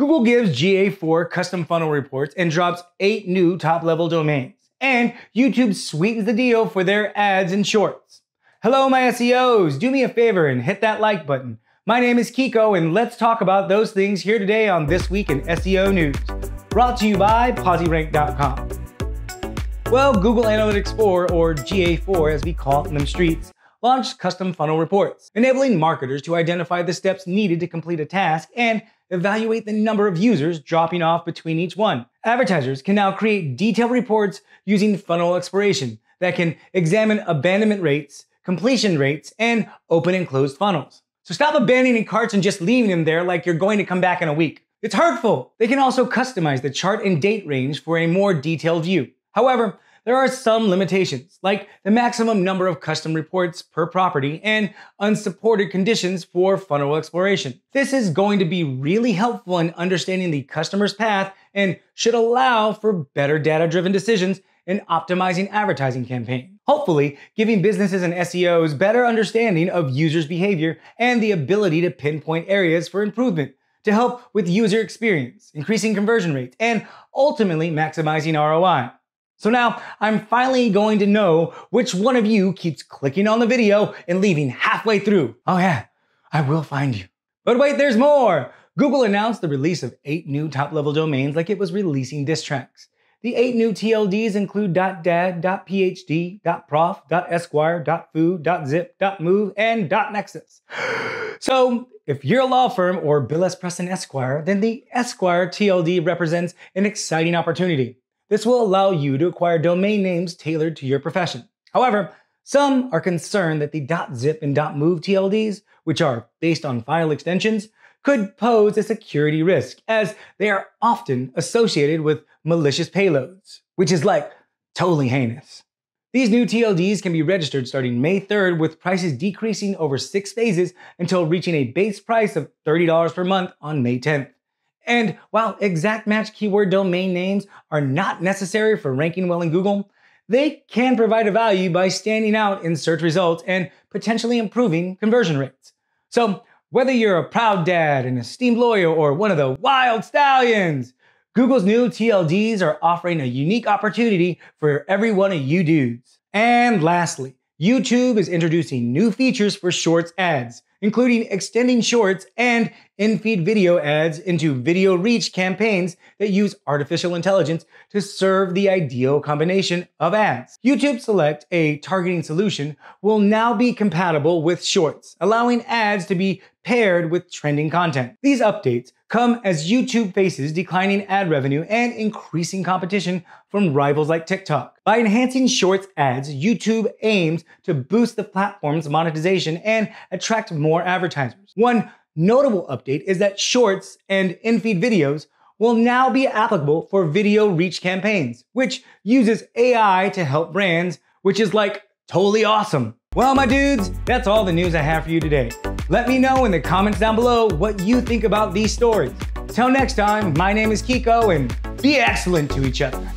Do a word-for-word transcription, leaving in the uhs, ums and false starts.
Google gives G A four custom funnel reports and drops eight new top-level domains. And YouTube sweetens the deal for their ads and shorts. Hello, my S E Os. Do me a favor and hit that like button. My name is Kiko, and let's talk about those things here today on This Week in S E O News, brought to you by Posi Rank dot com. Well, Google Analytics four, or G A four as we call it in them streets, launched custom funnel reports, enabling marketers to identify the steps needed to complete a task and evaluate the number of users dropping off between each one. Advertisers can now create detailed reports using funnel exploration that can examine abandonment rates, completion rates, and open and closed funnels. So stop abandoning carts and just leaving them there like you're going to come back in a week. It's hurtful. They can also customize the chart and date range for a more detailed view. However, there are some limitations, like the maximum number of custom reports per property and unsupported conditions for funnel exploration. This is going to be really helpful in understanding the customer's path and should allow for better data-driven decisions in optimizing advertising campaigns, hopefully giving businesses and S E Os better understanding of users' behavior and the ability to pinpoint areas for improvement to help with user experience, increasing conversion rates, and ultimately maximizing R O I. So now I'm finally going to know which one of you keeps clicking on the video and leaving halfway through. Oh yeah, I will find you. But wait, there's more. Google announced the release of eight new top-level domains like it was releasing diss tracks. The eight new T L Ds include .dad, .phd, .prof, .esquire, .food, .zip, .move, and .nexus. So if you're a law firm or Bill S. Preston Esquire, then the Esquire T L D represents an exciting opportunity. This will allow you to acquire domain names tailored to your profession. However, some are concerned that the .zip and .move T L Ds, which are based on file extensions, could pose a security risk, as they are often associated with malicious payloads, which is like totally heinous. These new T L Ds can be registered starting May third, with prices decreasing over six phases until reaching a base price of thirty dollars per month on May tenth. And while exact match keyword domain names are not necessary for ranking well in Google, they can provide a value by standing out in search results and potentially improving conversion rates. So whether you're a proud dad, an esteemed lawyer, or one of the wild stallions, Google's new T L Ds are offering a unique opportunity for every one of you dudes. And lastly, YouTube is introducing new features for Shorts ads, including extending Shorts and in-feed video ads into video reach campaigns that use artificial intelligence to serve the ideal combination of ads. YouTube Select, a targeting solution, will now be compatible with Shorts, allowing ads to be paired with trending content. These updates come as YouTube faces declining ad revenue and increasing competition from rivals like TikTok. By enhancing Shorts ads, YouTube aims to boost the platform's monetization and attract more advertisers. One notable update is that Shorts and in-feed videos will now be applicable for video reach campaigns, which uses A I to help brands, which is like totally awesome. Well, my dudes, that's all the news I have for you today. Let me know in the comments down below what you think about these stories. Till next time, my name is Kiko, and be excellent to each other.